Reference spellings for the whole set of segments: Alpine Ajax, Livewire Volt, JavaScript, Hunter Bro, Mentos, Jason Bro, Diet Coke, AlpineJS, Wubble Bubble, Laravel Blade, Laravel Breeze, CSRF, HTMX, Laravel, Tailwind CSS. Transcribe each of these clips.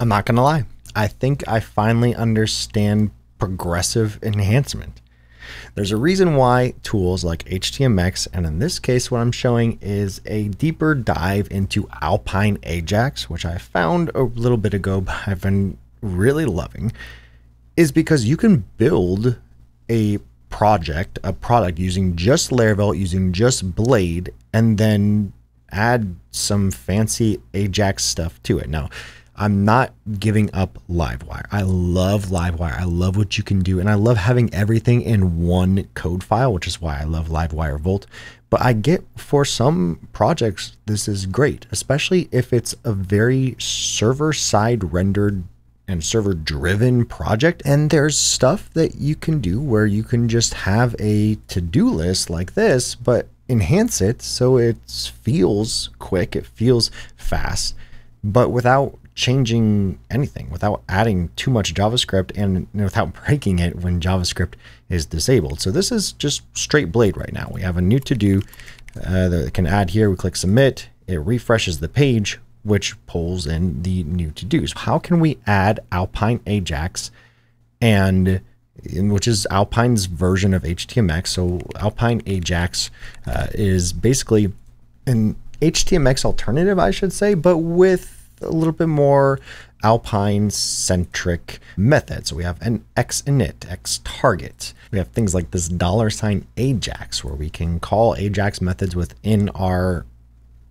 I'm not gonna lie, I think I finally understand progressive enhancement. There's a reason why tools like HTMX, and in this case what I'm showing is a deeper dive into Alpine Ajax, which I found a little bit ago but I've been really loving, is because you can build a product using just Laravel, using just Blade, and then add some fancy Ajax stuff to it. Now, I'm not giving up Livewire. I love Livewire. I love what you can do. And I love having everything in one code file, which is why I love Livewire Volt. But I get, for some projects, this is great, especially if it's a very server-side rendered and server-driven project. And there's stuff that you can do where you can just have a to-do list like this, but enhance it so it feels quick, it feels fast, but without changing anything, without adding too much JavaScript, and without breaking it when JavaScript is disabled. So this is just straight Blade right now. We have a new to-do that we can add here. We click submit, it refreshes the page, which pulls in the new to-dos. How can we add Alpine Ajax, and which is Alpine's version of HTMX? So Alpine Ajax is basically an HTMX alternative, I should say, but with a little bit more Alpine centric method. So we have an X init, X target. We have things like this $Ajax, where we can call Ajax methods within our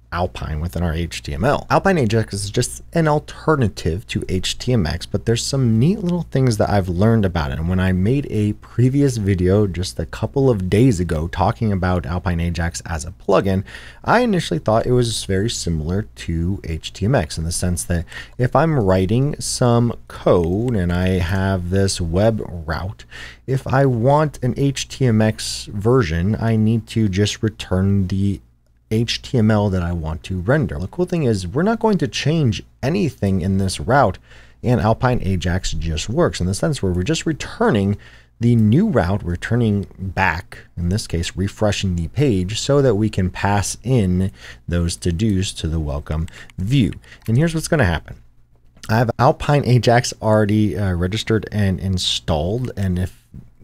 Alpine, within our HTML. Alpine Ajax is just an alternative to HTMX, but there's some neat little things that I've learned about it. And when I made a previous video just a couple of days ago talking about Alpine Ajax as a plugin, I initially thought it was very similar to HTMX in the sense that if I'm writing some code and I have this web route, if I want an HTMX version, I need to just return the HTML that I want to render. The cool thing is we're not going to change anything in this route, and Alpine Ajax just works in the sense where we're just returning the new route, returning back, in this case, refreshing the page so that we can pass in those to-dos to the welcome view. And here's what's going to happen. I have Alpine Ajax already registered and installed, and if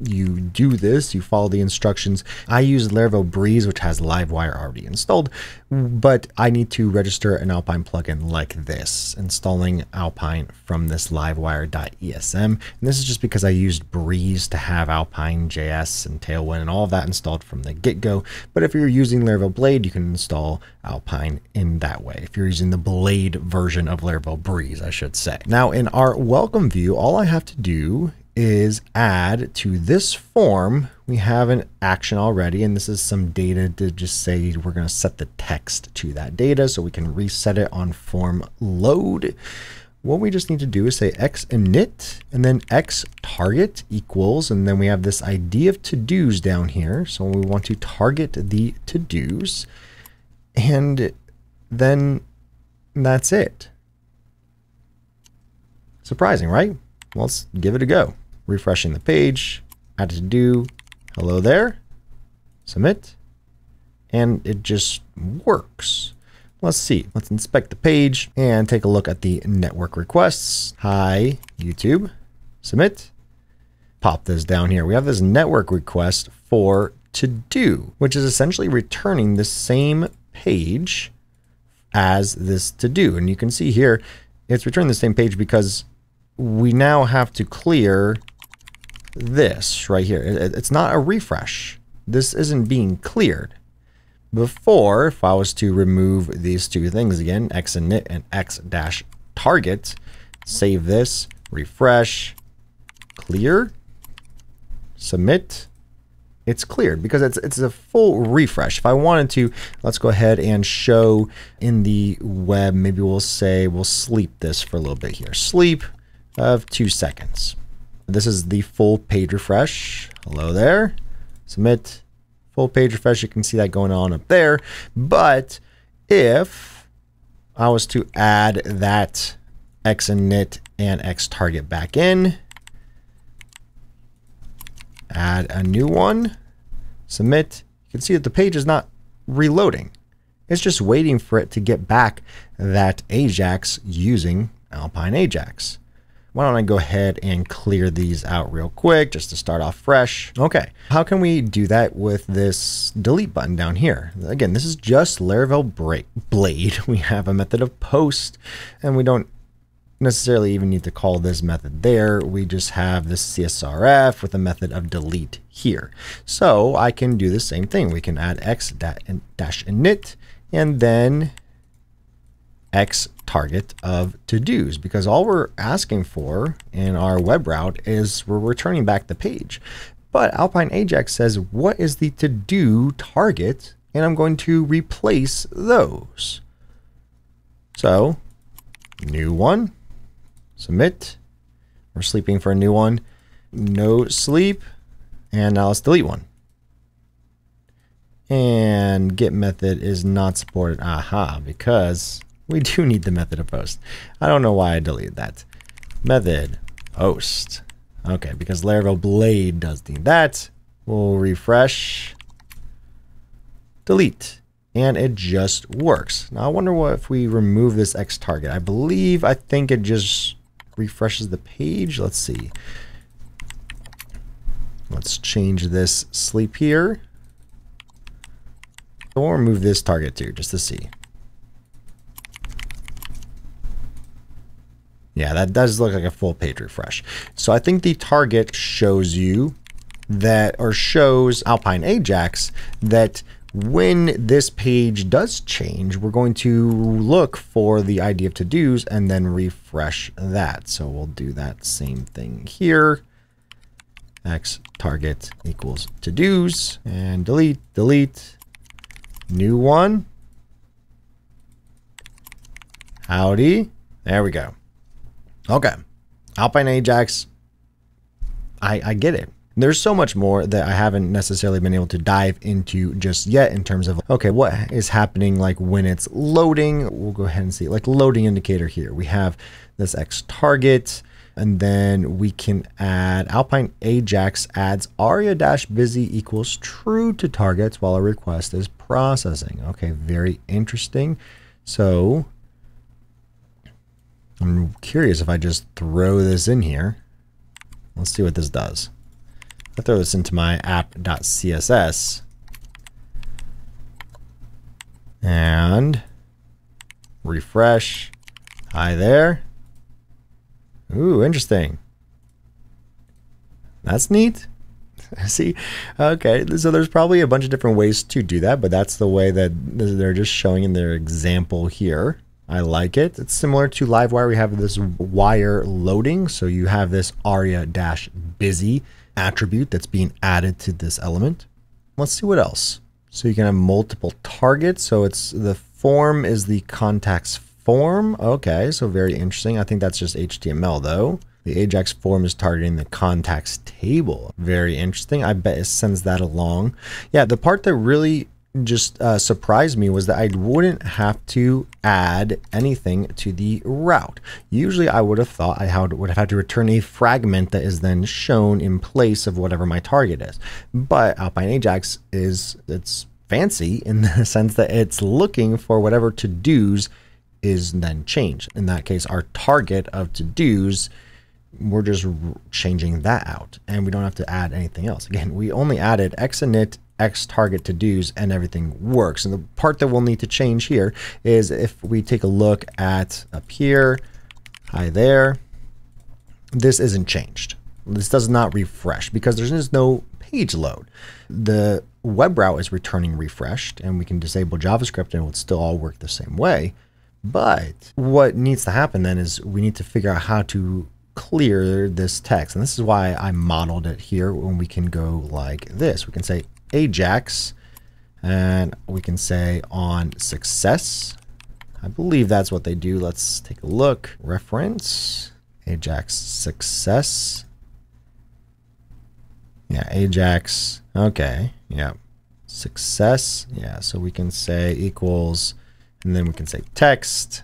you do this, you follow the instructions. I use Laravel Breeze, which has Livewire already installed, but I need to register an Alpine plugin like this, installing Alpine from this livewire.esm. And this is just because I used Breeze to have Alpine JS and Tailwind and all of that installed from the get-go. But if you're using Laravel Blade, you can install Alpine in that way. If you're using the Blade version of Laravel Breeze, I should say. Now in our welcome view, all I have to do is add to this form. We have an action already, and this is some data to just say we're going to set the text to that data so we can reset it on form load. What we just need to do is say X init and then X target equals, and then we have this ID of to-dos down here. So we want to target the to-dos, and then that's it. Surprising, right? Well, let's give it a go. Refreshing the page, add to do, hello there, submit, and it just works. Let's see, let's inspect the page and take a look at the network requests. Hi, YouTube, submit, pop this down here. We have this network request for to do, which is essentially returning the same page as this to do. And you can see here, it's returning the same page because we now have to clear this right here. It's not a refresh. This isn't being cleared. Before, if I was to remove these two things again, X init and X dash target, save this, refresh, clear, submit, it's cleared because it's a full refresh. If I wanted to, let's go ahead and show in the web, maybe we'll say we'll sleep this for a little bit here. Sleep of 2 seconds. This is the full page refresh. Hello there. Submit, full page refresh. You can see that going on up there. But if I was to add that X init and X target back in, add a new one, submit, you can see that the page is not reloading. It's just waiting for it to get back that Ajax using Alpine Ajax. Why don't I go ahead and clear these out real quick just to start off fresh. Okay, how can we do that with this delete button down here? Again, this is just Laravel Blade. We have a method of post, and we don't necessarily even need to call this method there. We just have this CSRF with a method of delete here. So I can do the same thing. We can add x-init and then x target of to-dos, because all we're asking for in our web route is we're returning back the page. But Alpine Ajax says, what is the to-do target? And I'm going to replace those. So new one, submit. We're sleeping for a new one. No sleep. And now let's delete one. And get method is not supported. Aha, because we do need the method of post. I don't know why I deleted that. Method post. Okay, because Laravel Blade does need that. We'll refresh. Delete. And it just works. Now I wonder what if we remove this X target. I think it just refreshes the page. Let's see. Let's change this sleep here. We'll remove this target too, just to see. Yeah, that does look like a full page refresh. So I think the target shows you that, or shows Alpine Ajax that when this page does change, we're going to look for the ID of to-dos and then refresh that. So we'll do that same thing here. X target equals to-dos and delete, delete, new one. Howdy. There we go. Okay, Alpine Ajax, I get it. There's so much more that I haven't necessarily been able to dive into just yet in terms of, okay, what is happening like when it's loading. We'll go ahead and see, like loading indicator here. We have this X target, and then we can add Alpine Ajax adds aria-busy equals true to targets while a request is processing. Okay, very interesting. So I'm curious if I just throw this in here. Let's see what this does. I throw this into my app.css and refresh. Hi there. Ooh, interesting. That's neat. See, okay, so there's probably a bunch of different ways to do that, but that's the way that they're just showing in their example here. I like it. It's similar to Livewire. We have this wire loading. So you have this aria-busy attribute that's being added to this element. Let's see what else. So you can have multiple targets. So it's the form is the contacts form. Okay, so very interesting. I think that's just HTML though. The Ajax form is targeting the contacts table. Very interesting. I bet it sends that along. Yeah, the part that really just surprised me was that I wouldn't have to add anything to the route. Usually I would have thought I would have had to return a fragment that is then shown in place of whatever my target is. But Alpine Ajax is, it's fancy in the sense that it's looking for whatever to-dos is then changed. In that case, our target of to-dos, we're just changing that out and we don't have to add anything else. Again, we only added x-init, X target to do's, and everything works. And the part that we'll need to change here is if we take a look at up here, hi there, this isn't changed. This does not refresh because there is no page load. The web route is returning refreshed, and we can disable JavaScript and it would still all work the same way. But what needs to happen then is we need to figure out how to clear this text. And this is why I modeled it here. When we can go like this, we can say Ajax and we can say on success. I believe that's what they do. Let's take a look. Reference Ajax success. Yeah, Ajax. Okay. Yeah. Success. Yeah. So we can say equals, and then we can say text.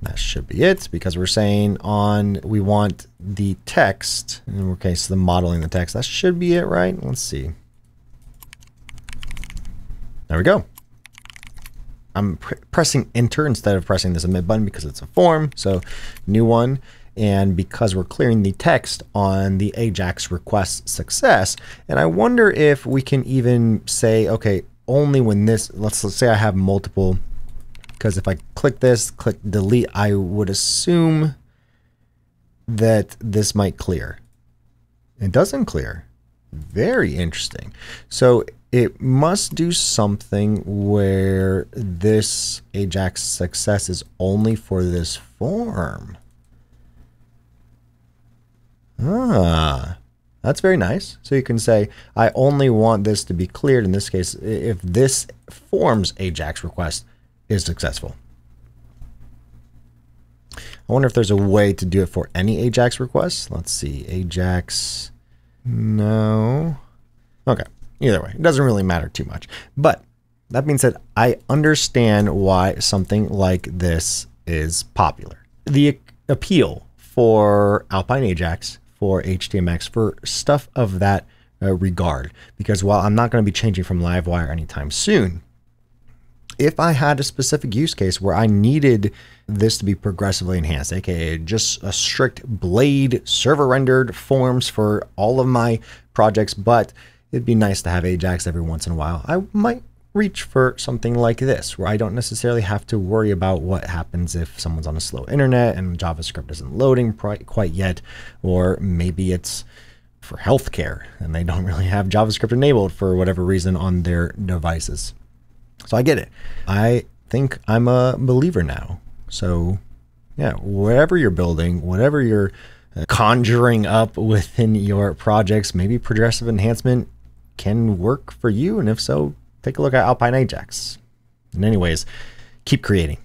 That should be it because we're saying on, we want the text. Okay, so the modeling the text, that should be it, right? Let's see. There we go. I'm pressing enter instead of pressing the submit button because it's a form. So new one. And because we're clearing the text on the Ajax request success. And I wonder if we can even say, okay, only when this, let's say I have multiple, because if I click this, click delete, I would assume that this might clear. It doesn't clear. Very interesting. So it must do something where this Ajax success is only for this form. Ah, that's very nice. So you can say, I only want this to be cleared in this case if this form's Ajax request is successful. I wonder if there's a way to do it for any Ajax requests. Let's see, Ajax, no. Okay, either way, it doesn't really matter too much. But that being said, I understand why something like this is popular. The appeal for Alpine Ajax, for HTMX, for stuff of that regard. Because while I'm not going to be changing from Livewire anytime soon, if I had a specific use case where I needed this to be progressively enhanced, aka just a strict blade server rendered forms for all of my projects, but it'd be nice to have Ajax every once in a while, I might reach for something like this, where I don't necessarily have to worry about what happens if someone's on a slow internet and JavaScript isn't loading quite yet, or maybe it's for healthcare and they don't really have JavaScript enabled for whatever reason on their devices. So I get it. I think I'm a believer now. So yeah, whatever you're building, whatever you're conjuring up within your projects, maybe progressive enhancement can work for you. And if so, take a look at Alpine Ajax. And anyways, keep creating.